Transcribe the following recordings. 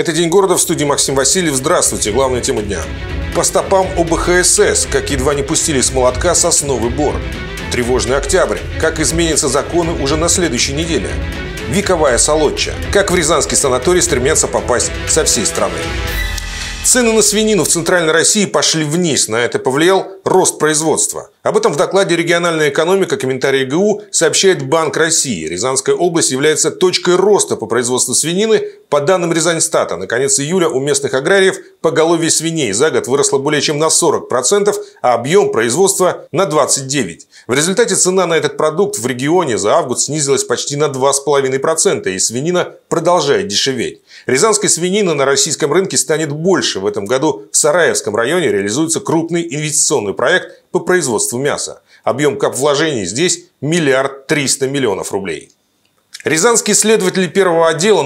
Это «День города», в студии Максим Васильев. Здравствуйте. Главная тема дня. По стопам ОБХСС, как едва не пустили с молотка сосновый бор. Тревожный октябрь. Как изменятся законы уже на следующей неделе. Вековая Солотча. Как в рязанский санаторий стремятся попасть со всей страны. Цены на свинину в Центральной России пошли вниз. На это повлиял рост производства. Об этом в докладе «Региональная экономика. Комментарии ГУ» сообщает Банк России. Рязанская область является точкой роста по производству свинины. По данным Рязаньстата, на конец июля у местных аграриев поголовье свиней за год выросло более чем на 40%, а объем производства на 29%. В результате цена на этот продукт в регионе за август снизилась почти на 2,5%, и свинина продолжает дешеветь. Рязанская свинина на российском рынке станет больше. В этом году в Сараевском районе реализуется крупный инвестиционный проект по производству мяса. Объем капвложений здесь 1 300 000 000 рублей. Рязанские следователи первого отдела,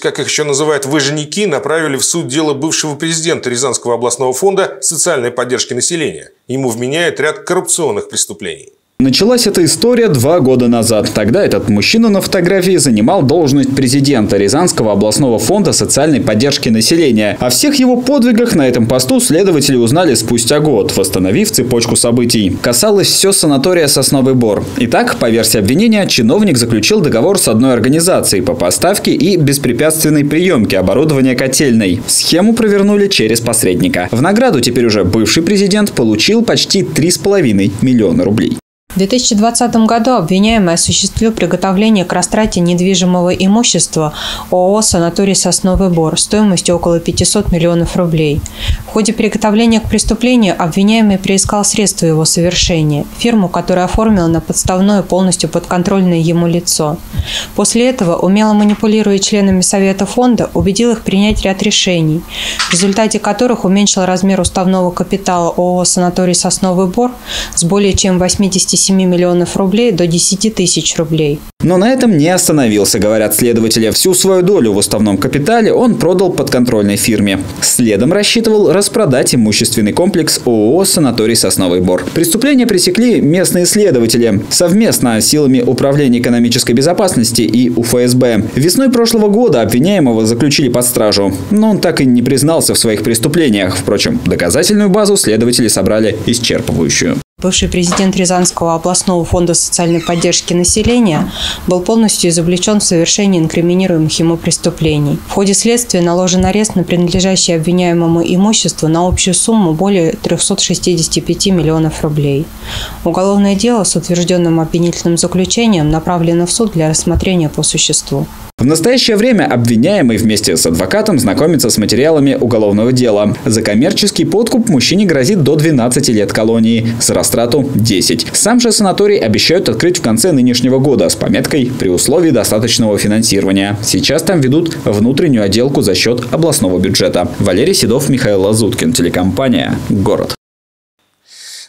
как их еще называют, выженики, направили в суд дело бывшего президента Рязанского областного фонда социальной поддержки населения. Ему вменяют ряд коррупционных преступлений. Началась эта история 2 года назад. Тогда этот мужчина на фотографии занимал должность президента Рязанского областного фонда социальной поддержки населения. О всех его подвигах на этом посту следователи узнали спустя год, восстановив цепочку событий. Касалось все санатория «Сосновый бор». Итак, по версии обвинения, чиновник заключил договор с одной организацией по поставке и беспрепятственной приемке оборудования котельной. Схему провернули через посредника. В награду теперь уже бывший президент получил почти 3,5 миллиона рублей. В 2020 году обвиняемый осуществил приготовление к растрате недвижимого имущества ООО «Санаторий Сосновый Бор» стоимостью около 500 миллионов рублей. В ходе приготовления к преступлению обвиняемый приискал средства его совершения – фирму, которая оформила на подставное полностью подконтрольное ему лицо. После этого, умело манипулируя членами Совета фонда, убедил их принять ряд решений, в результате которых уменьшил размер уставного капитала ООО «Санаторий Сосновый Бор» с более чем 87 миллионов рублей до 10 тысяч рублей. Но на этом не остановился, говорят следователи. Всю свою долю в уставном капитале он продал подконтрольной фирме. Следом рассчитывал распродать имущественный комплекс ООО «Санаторий Сосновый Бор». Преступление пресекли местные следователи совместно с силами Управления экономической безопасности и УФСБ. Весной прошлого года обвиняемого заключили под стражу, но он так и не признался в своих преступлениях. Впрочем, доказательную базу следователи собрали исчерпывающую. Бывший президент Рязанского областного фонда социальной поддержки населения был полностью изобличен в совершении инкриминируемых ему преступлений. В ходе следствия наложен арест на принадлежащее обвиняемому имущество на общую сумму более 365 миллионов рублей. Уголовное дело с утвержденным обвинительным заключением направлено в суд для рассмотрения по существу. В настоящее время обвиняемый вместе с адвокатом знакомится с материалами уголовного дела. За коммерческий подкуп мужчине грозит до 12 лет колонии, с растрату 10. Сам же санаторий обещают открыть в конце нынешнего года с пометкой «при условии достаточного финансирования». Сейчас там ведут внутреннюю отделку за счет областного бюджета. Валерий Седов, Михаил Лазуткин, телекомпания «Город».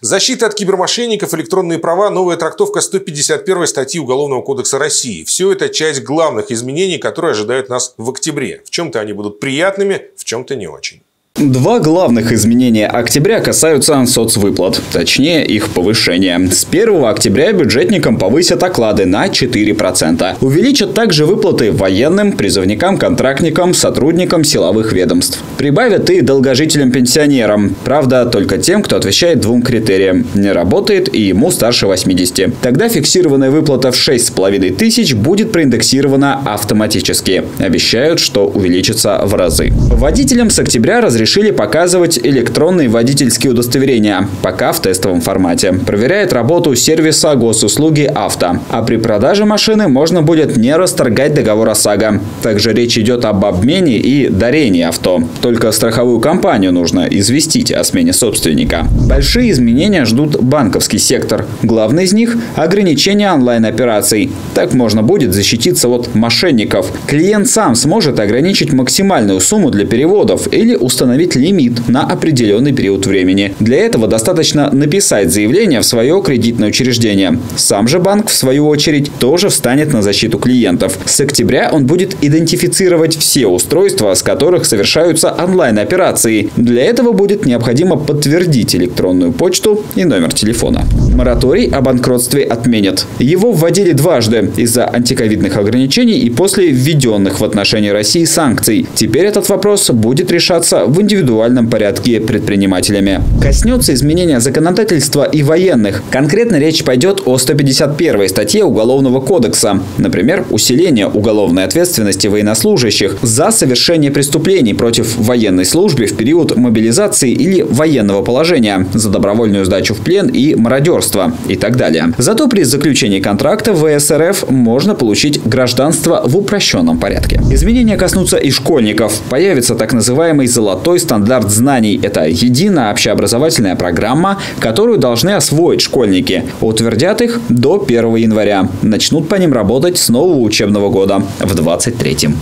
Защита от кибермошенников, электронные права, новая трактовка 151 статьи Уголовного кодекса России. Все это часть главных изменений, которые ожидают нас в октябре. В чем-то они будут приятными, в чем-то не очень. 2 главных изменения октября касаются соцвыплат, точнее их повышения. С 1 октября бюджетникам повысят оклады на 4%. Увеличат также выплаты военным, призывникам, контрактникам, сотрудникам силовых ведомств. Прибавят и долгожителям-пенсионерам. Правда, только тем, кто отвечает 2 критериям. Не работает и ему старше 80. Тогда фиксированная выплата в 6500 будет проиндексирована автоматически. Обещают, что увеличится в разы. Водителям с октября разрешили показывать электронные водительские удостоверения, пока в тестовом формате. Проверяет работу сервиса госуслуги «Авто». А при продаже машины можно будет не расторгать договор ОСАГО. Также речь идет об обмене и дарении авто. Только страховую компанию нужно известить о смене собственника. Большие изменения ждут банковский сектор. Главный из них – ограничение онлайн-операций. Так можно будет защититься от мошенников. Клиент сам сможет ограничить максимальную сумму для переводов или установить лимит на определенный период времени. Для этого достаточно написать заявление в свое кредитное учреждение. Сам же банк, в свою очередь, тоже встанет на защиту клиентов. С октября он будет идентифицировать все устройства, с которых совершаются онлайн-операции. Для этого будет необходимо подтвердить электронную почту и номер телефона. мораторий о банкротстве отменят. Его вводили дважды из-за антиковидных ограничений и после введенных в отношении России санкций. Теперь этот вопрос будет решаться в индивидуальном порядке предпринимателями. Коснется изменения законодательства и военных. Конкретно речь пойдет о 151-й статье Уголовного кодекса. Например, усиление уголовной ответственности военнослужащих за совершение преступлений против военной службы в период мобилизации или военного положения, за добровольную сдачу в плен и мародерство и так далее. Зато при заключении контракта в СРФ можно получить гражданство в упрощенном порядке. Изменения коснутся и школьников. Появится так называемый «золотой стандарт знаний». Это единая общеобразовательная программа, которую должны освоить школьники. Утвердят их до 1 января. Начнут по ним работать с нового учебного года в 2023-м.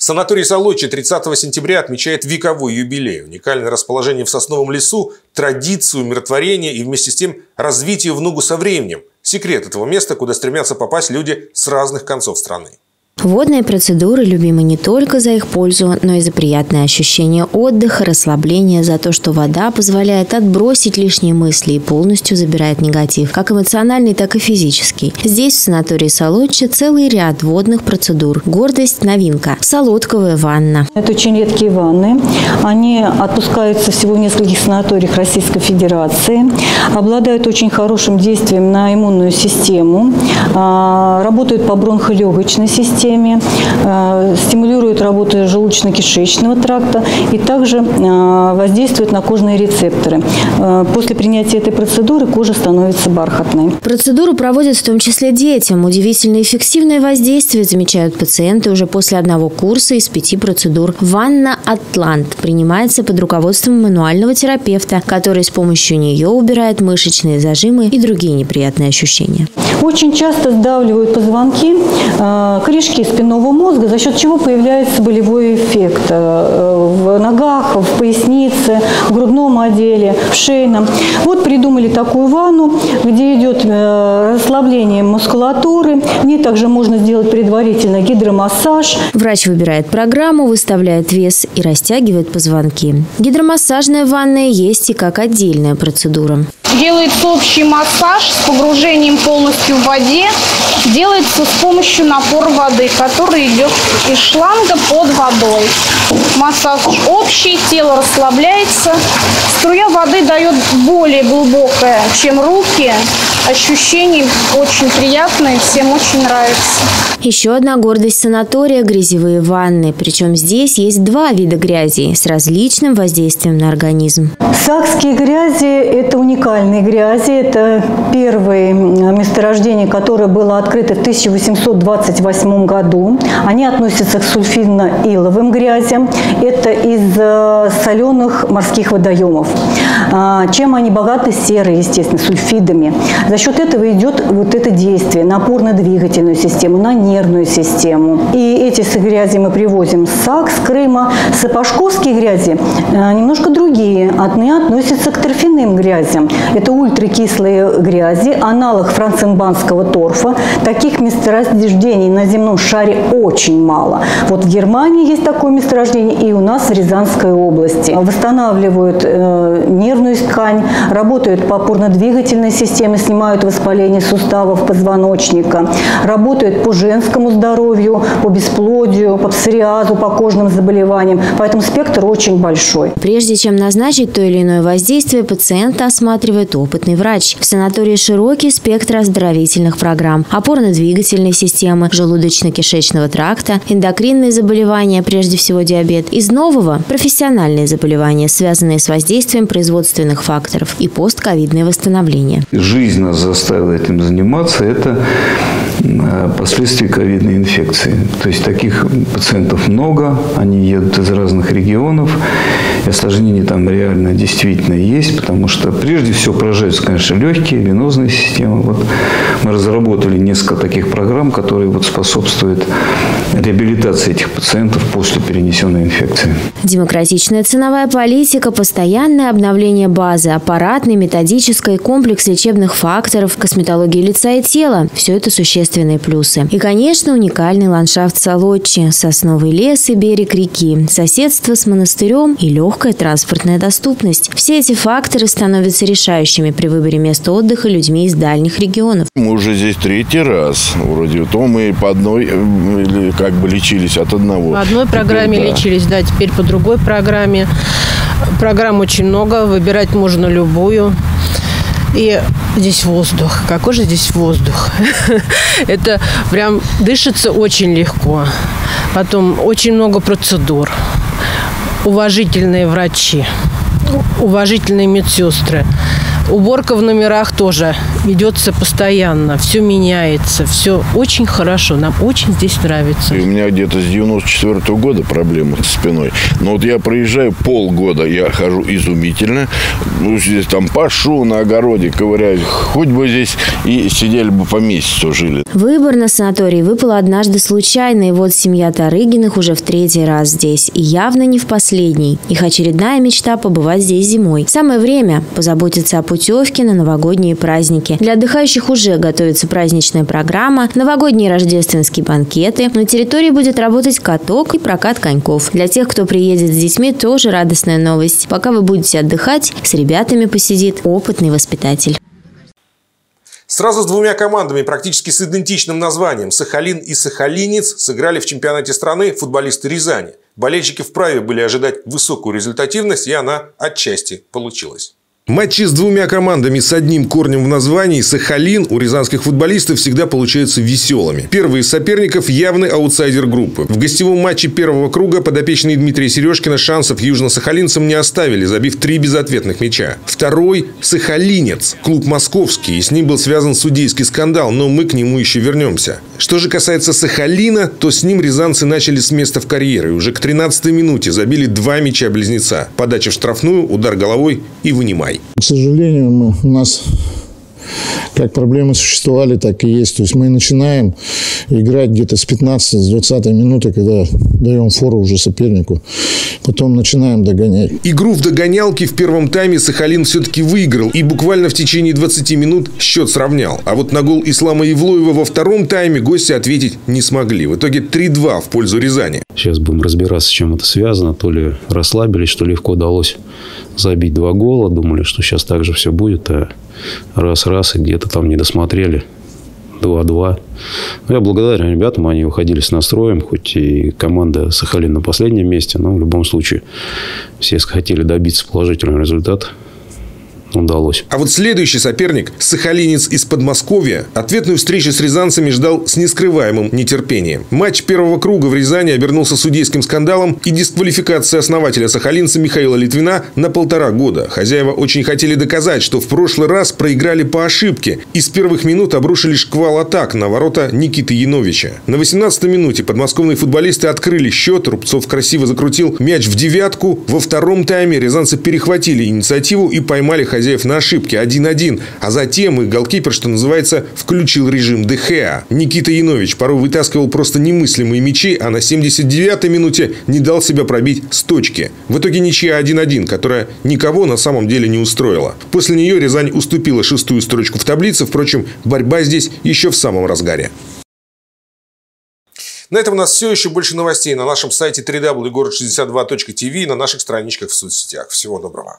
Санаторий Солотча 30 сентября отмечает вековой юбилей. Уникальное расположение в сосновом лесу, традицию умиротворения и вместе с тем развитие в ногу со временем. Секрет этого места, куда стремятся попасть люди с разных концов страны. Водные процедуры любимы не только за их пользу, но и за приятное ощущение отдыха, расслабления, за то, что вода позволяет отбросить лишние мысли и полностью забирает негатив, как эмоциональный, так и физический. Здесь, в санатории Солотча, целый ряд водных процедур. Гордость – новинка. Солодковая ванна. Это очень редкие ванны. Они отпускаются всего в нескольких санаториях Российской Федерации, обладают очень хорошим действием на иммунную систему, работают по бронхолегочной системе, стимулирует работу желудочно-кишечного тракта и также воздействует на кожные рецепторы. После принятия этой процедуры кожа становится бархатной. Процедуру проводят в том числе детям. Удивительно эффективное воздействие замечают пациенты уже после одного курса из 5 процедур. Ванна «Атлант» принимается под руководством мануального терапевта, который с помощью нее убирает мышечные зажимы и другие неприятные ощущения. Очень часто сдавливают позвонки, корешки спинного мозга, за счет чего появляется болевой эффект в ногах, в пояснице, в грудном отделе, в шейном. Вот придумали такую ванну, где идет расслабление мускулатуры. В ней также можно сделать предварительно гидромассаж. Врач выбирает программу, выставляет вес и растягивает позвонки. Гидромассажная ванная есть и как отдельная процедура. Делается общий массаж с погружением полностью в воде. Делается с помощью напора воды, который идет из шланга под водой. Массаж общий, тело расслабляется. Струя воды дает более глубокое, чем руки. Ощущения очень приятные, всем очень нравится. Еще одна гордость санатория – грязевые ванны. Причем здесь есть два вида грязи с различным воздействием на организм. САКСские грязи – это уникальные грязи. Это первое месторождение, которое было открыто в 1828 году. Они относятся к сульфидно-иловым грязям. Это из соленых морских водоемов. Чем они богаты? Серые, естественно, сульфидами. За счет этого идет вот это действие на опорно-двигательную систему, на нервную систему. И эти грязи мы привозим с САКС, с Крыма. Сапожковские грязи немножко другие. Они относятся к торфяным грязям. Это ультракислые грязи, аналог францинбанского торфа. Таких месторождений на земном шаре очень мало. Вот в Германии есть такое месторождение, и у нас в Рязанской области. Восстанавливают нервную ткань, работают по опорно-двигательной системе, снимают воспаление суставов позвоночника, работают по женскому здоровью, по бесплодию, по псориазу, по кожным заболеваниям. Поэтому спектр очень большой. Прежде чем назначить то или иное воздействие, пациента осматривает опытный врач. В санатории широкий спектр оздоровительных программ. Опорно-двигательной системы, желудочно-кишечного тракта, эндокринные заболевания, прежде всего диабет. Из нового – профессиональные заболевания, связанные с воздействием производственных факторов и постковидное восстановление. Жизнь нас заставила этим заниматься. Это последствия ковидной инфекции. То есть таких пациентов много, они едут из разных регионов. И осложнения там реально действительно есть, потому что прежде всего поражаются, конечно, легкие, венозные системы. Вот мы разработали несколько таких программ, которые вот способствуют реабилитации этих пациентов после перенесенной инфекции. Демократичная ценовая политика, постоянное обновление базы, аппаратной, методической, комплекс лечебных факторов, косметологии лица и тела – все это существенные плюсы. И, конечно, уникальный ландшафт Солотчи, сосновый лес и берег реки, соседство с монастырем и легкость легкая транспортная доступность. Все эти факторы становятся решающими при выборе места отдыха людьми из дальних регионов. Мы уже здесь третий раз. Вроде то мы по одной как бы лечились от одного. По одной программе теперь, да, лечились, да, теперь по другой программе. Программ очень много, выбирать можно любую. И здесь воздух. Какой же здесь воздух? Это прям дышится очень легко. Потом очень много процедур. Уважительные врачи, уважительные медсестры. Уборка в номерах тоже ведется постоянно. Все меняется, все очень хорошо. Нам очень здесь нравится. И у меня где-то с 94-го года проблемы со спиной. Но вот я проезжаю полгода, я хожу изумительно. Ну, здесь там пашу на огороде, ковыряюсь. Хоть бы здесь и сидели бы по месяцу, жили. Выбор на санаторий выпал однажды случайно. И вот семья Тарыгиных уже в третий раз здесь. И явно не в последний. Их очередная мечта – побывать здесь зимой. Самое время позаботиться о пути. Путевки на новогодние праздники. Для отдыхающих уже готовится праздничная программа, новогодние рождественские банкеты. На территории будет работать каток и прокат коньков. Для тех, кто приедет с детьми, тоже радостная новость. Пока вы будете отдыхать, с ребятами посидит опытный воспитатель. Сразу с двумя командами, практически с идентичным названием, «Сахалин» и «Сахалинец», сыграли в чемпионате страны футболисты Рязани. Болельщики вправе были ожидать высокую результативность, и она отчасти получилась. Матчи с двумя командами с одним корнем в названии «Сахалин» у рязанских футболистов всегда получаются веселыми. Первый из соперников – явный аутсайдер группы. В гостевом матче первого круга подопечные Дмитрия Сережкина шансов южно-сахалинцам не оставили, забив 3 безответных мяча. Второй – «Сахалинец», клуб «Московский», и с ним был связан судейский скандал, но мы к нему еще вернемся. Что же касается «Сахалина», то с ним рязанцы начали с места в карьере. Уже к 13-й минуте забили 2 мяча-близнеца. Подача в штрафную, удар головой и вынимай. К сожалению, у нас как проблемы существовали, так и есть. То есть мы начинаем играть где-то с 15-20 минуты, когда даем фору уже сопернику. Потом начинаем догонять. Игру в догонялке в первом тайме «Сахалин» все-таки выиграл. И буквально в течение 20 минут счет сравнял. А вот на гол Ислама Евлоева во втором тайме гости ответить не смогли. В итоге 3-2 в пользу Рязани. Сейчас будем разбираться, с чем это связано. То ли расслабились, что легко удалось забить 2 гола. Думали, что сейчас так же все будет. А раз-раз и где-то там не досмотрели. 2-2. Я благодарен ребятам, они выходили с настроем, хоть и команда «Сахалин» на последнем месте, но в любом случае все хотели добиться положительного результата. Удалось. А вот следующий соперник, сахалинец из Подмосковья, ответную встречу с рязанцами ждал с нескрываемым нетерпением. Матч первого круга в Рязани обернулся судейским скандалом и дисквалификацией основателя сахалинца Михаила Литвина на 1,5 года. Хозяева очень хотели доказать, что в прошлый раз проиграли по ошибке и с первых минут обрушили шквал атак на ворота Никиты Яновича. На 18-й минуте подмосковные футболисты открыли счет, Рубцов красиво закрутил мяч в 9-ку. Во втором тайме рязанцы перехватили инициативу и поймали хозяев на ошибке 1-1, а затем и голкипер, что называется, включил режим Де Хеа. Никита Янович порой вытаскивал просто немыслимые мячи, а на 79-й минуте не дал себя пробить с точки. В итоге ничья 1-1, которая никого на самом деле не устроила. После нее Рязань уступила 6-ю строчку в таблице, впрочем, борьба здесь еще в самом разгаре. На этом у нас все. Еще больше новостей на нашем сайте www.gorod62.tv и на наших страничках в соцсетях. Всего доброго.